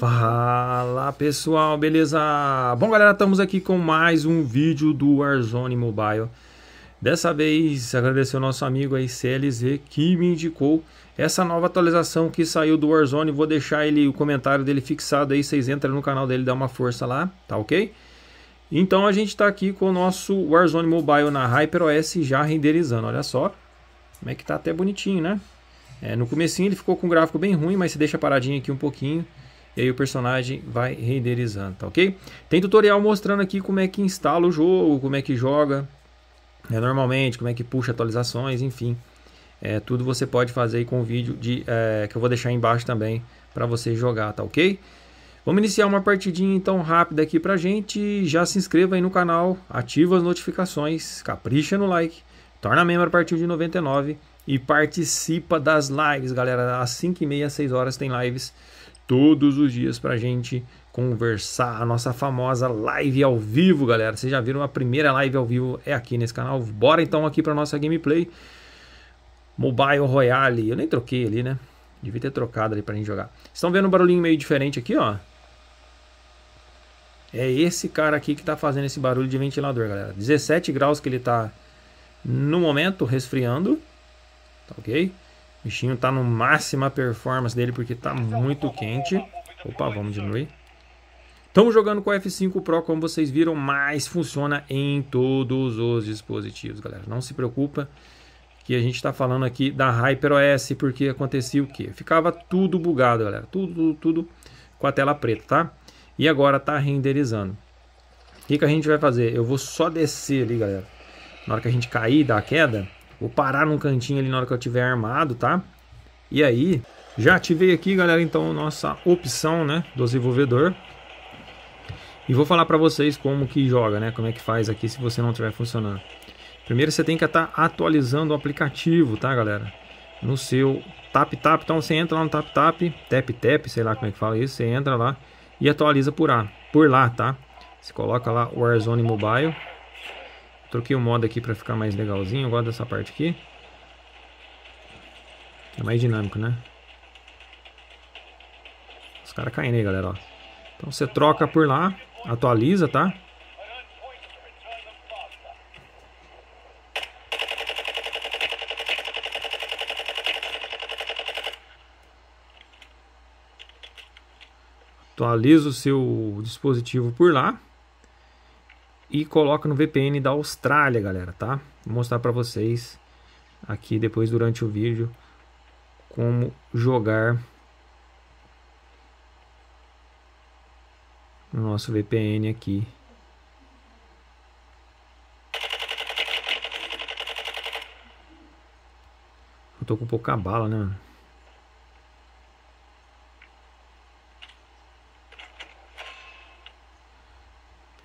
Fala pessoal, beleza? Bom galera, estamos aqui com mais um vídeo do Warzone Mobile. Dessa vez agradecer ao nosso amigo aí CLZ que me indicou essa nova atualização que saiu do Warzone. Vou deixar ele, o comentário dele fixado aí, vocês entram no canal dele, dá uma força lá, tá ok? Então a gente está aqui com o nosso Warzone Mobile na HyperOS já renderizando, olha só como é que tá, até bonitinho, né? No comecinho ele ficou com um gráfico bem ruim, mas se deixa paradinho aqui um pouquinho e aí o personagem vai renderizando, tá ok? Tem tutorial mostrando aqui como é que instala o jogo, como é que joga, né, normalmente, como é que puxa atualizações, enfim. Tudo você pode fazer aí com o vídeo que eu vou deixar aí embaixo também para você jogar, tá ok? Vamos iniciar uma partidinha então rápida aqui pra gente. Já se inscreva aí no canal, ativa as notificações, capricha no like, torna membro a partir de R$99 e participa das lives, galera. Às 5h30, às 6 horas tem lives todos os dias pra gente conversar, a nossa famosa live ao vivo, galera. Vocês já viram a primeira live ao vivo, é aqui nesse canal. Bora então aqui pra nossa gameplay Mobile Royale. Eu nem troquei ali, né? Devia ter trocado ali pra gente jogar. Vocês estão vendo um barulhinho meio diferente aqui, ó? É esse cara aqui que tá fazendo esse barulho de ventilador, galera. 17 graus que ele tá no momento, resfriando, tá ok? O bichinho tá no máxima performance dele porque tá muito quente. Opa, vamos diminuir. Estamos jogando com o F5 Pro, como vocês viram, mas funciona em todos os dispositivos, galera. Não se preocupa que a gente está falando aqui da HyperOS, porque acontecia o quê? Ficava tudo bugado, galera. Tudo com a tela preta, tá? E agora tá renderizando. O que que a gente vai fazer? Eu vou só descer ali, galera. Na hora que a gente cair da queda... Vou parar num cantinho ali na hora que eu tiver armado, tá? E aí, já ativei aqui, galera, então, nossa opção, né, do desenvolvedor. E vou falar pra vocês como que joga, né, como é que faz aqui se você não estiver funcionando. Primeiro você tem que estar atualizando o aplicativo, tá, galera? No seu tap tap, então você entra lá no tap tap, sei lá como é que fala isso, você entra lá e atualiza por lá, tá? Você coloca lá o Warzone Mobile. Troquei o modo aqui para ficar mais legalzinho. Eu gosto dessa parte aqui. É mais dinâmico, né? Os caras caindo aí, galera. Ó. Então você troca por lá. Atualiza, tá? Atualiza o seu dispositivo por lá. E coloca no VPN da Austrália, galera, tá? Vou mostrar pra vocês aqui depois, durante o vídeo, como jogar no nosso VPN aqui. Eu tô com pouca bala, né, mano?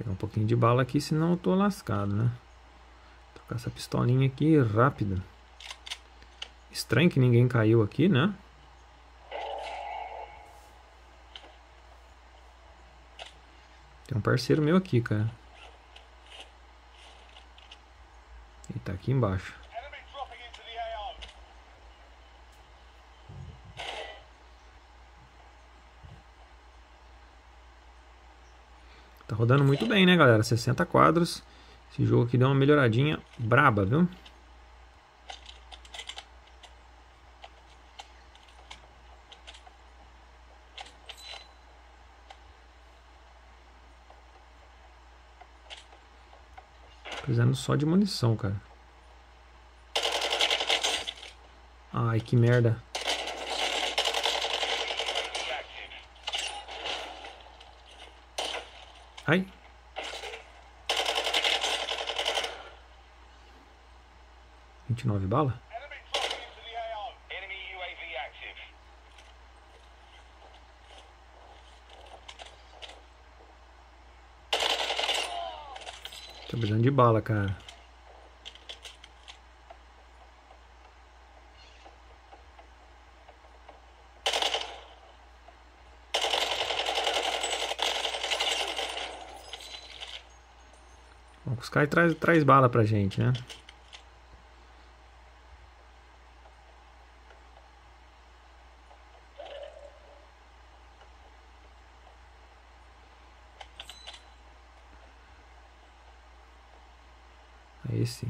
Um pouquinho de bala aqui, senão eu tô lascado, né? Vou trocar essa pistolinha aqui rápido. Estranho que ninguém caiu aqui, né? Tem um parceiro meu aqui, cara. Ele tá aqui embaixo. Tá rodando muito bem, né, galera? 60 quadros. Esse jogo aqui deu uma melhoradinha braba, viu? Precisando só de munição, cara. Ai, que merda. Ai. R$29 bala? Tô precisando de bala, cara. Os caras traz bala pra gente, né? Esse.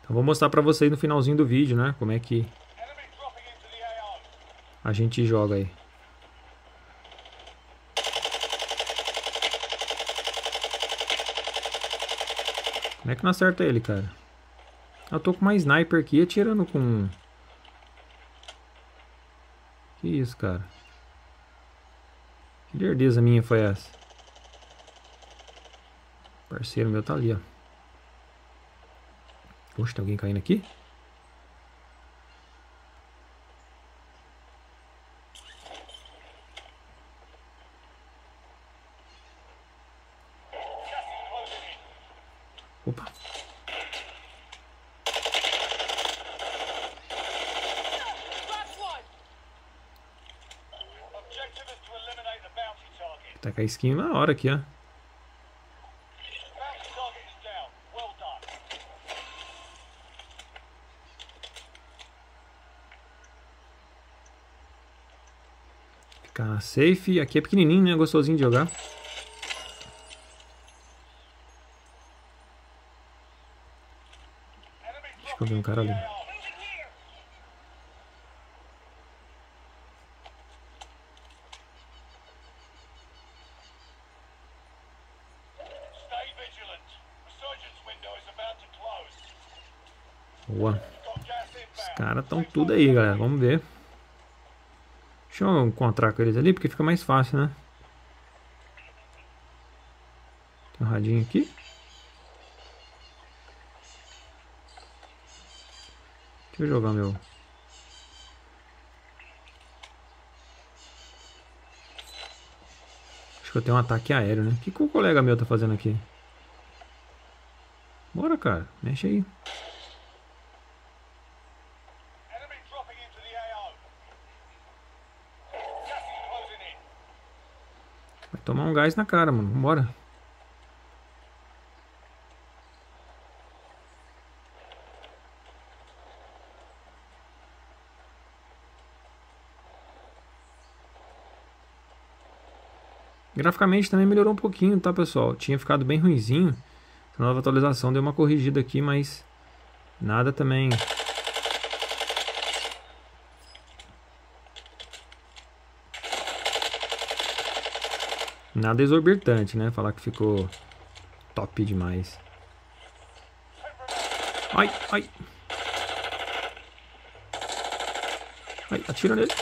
Então vou mostrar pra vocês no finalzinho do vídeo, né? Como é que a gente joga aí. Como é que não acerta ele, cara? Eu tô com uma sniper aqui e atirando com... Que isso, cara? Que lerdeza minha foi essa? O parceiro meu tá ali, ó. Poxa, tem alguém caindo aqui? Opa! Tá com a skin na hora aqui, ó. Ficar na safe. Aqui é pequenininho, né? Gostosinho de jogar. Acho que eu vi um cara ali. Boa. Os caras estão tudo aí, galera. Vamos ver. Deixa eu encontrar com eles ali, porque fica mais fácil, né? Tem um radinho aqui. Deixa eu jogar meu... Acho que eu tenho um ataque aéreo, né? O que que o colega meu tá fazendo aqui? Bora, cara. Mexe aí. Tomar um gás na cara, mano. Vambora. Graficamente também melhorou um pouquinho, tá, pessoal? Tinha ficado bem ruinzinho. A nova atualização deu uma corrigida aqui, mas nada também... Nada exorbitante, né? Falar que ficou top demais. Ai, ai. Ai, atira nele.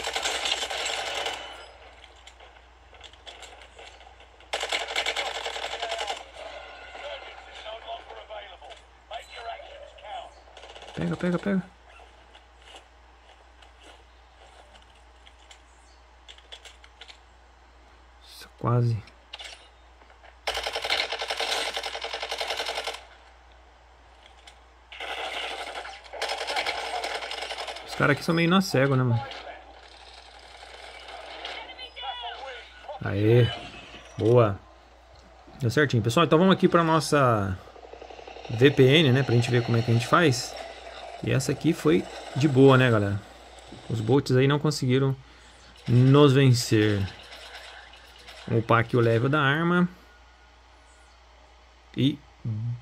Pega, pega, pega. Quase. Os caras aqui são meio na cego, né, mano? Aê. Boa. Deu certinho. Pessoal, então vamos aqui pra nossa VPN, né? Pra gente ver como é que a gente faz. E essa aqui foi de boa, né, galera? Os bots aí não conseguiram nos vencer. Vamos upar aqui o level da arma. E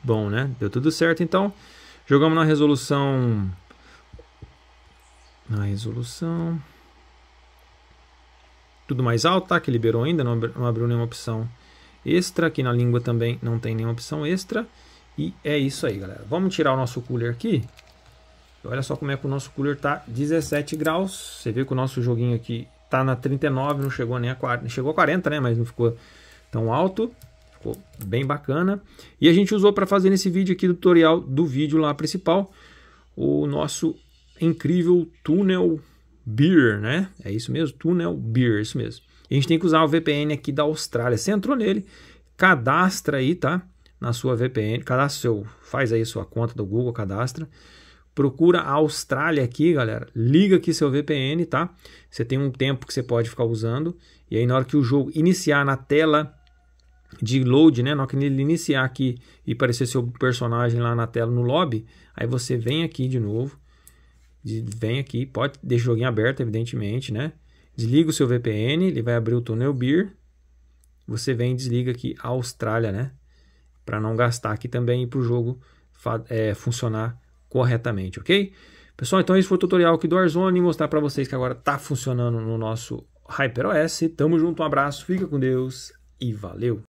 bom, né? Deu tudo certo, então. Jogamos na resolução... Tudo mais alto, tá? Que liberou ainda, não abriu nenhuma opção extra. Aqui na língua também não tem nenhuma opção extra. E é isso aí, galera. Vamos tirar o nosso cooler aqui. Olha só como é que o nosso cooler tá 17 graus. Você vê que o nosso joguinho aqui... Tá na 39, não chegou nem a 40, chegou a 40, né? Mas não ficou tão alto, ficou bem bacana. E a gente usou para fazer nesse vídeo aqui, do tutorial do vídeo lá principal, o nosso incrível TunnelBear, né? É isso mesmo, TunnelBear, isso mesmo. E a gente tem que usar o VPN aqui da Austrália. Você entrou nele, cadastra aí, tá? Na sua VPN, cadastra seu, faz aí sua conta do Google, cadastra. Procura a Austrália aqui, galera. Liga aqui seu VPN, tá? Você tem um tempo que você pode ficar usando. E aí na hora que o jogo iniciar na tela de load, né? Na hora que ele iniciar aqui e aparecer seu personagem lá na tela no lobby, aí você vem aqui de novo. Vem aqui, pode deixar o joguinho aberto, evidentemente, né? Desliga o seu VPN, ele vai abrir o TunnelBear. Você vem e desliga aqui a Austrália, né? Para não gastar aqui também e pro jogo funcionar corretamente, ok? Pessoal, então esse foi o tutorial aqui do Warzone, mostrar para vocês que agora tá funcionando no nosso HyperOS. Tamo junto, um abraço, fica com Deus e valeu!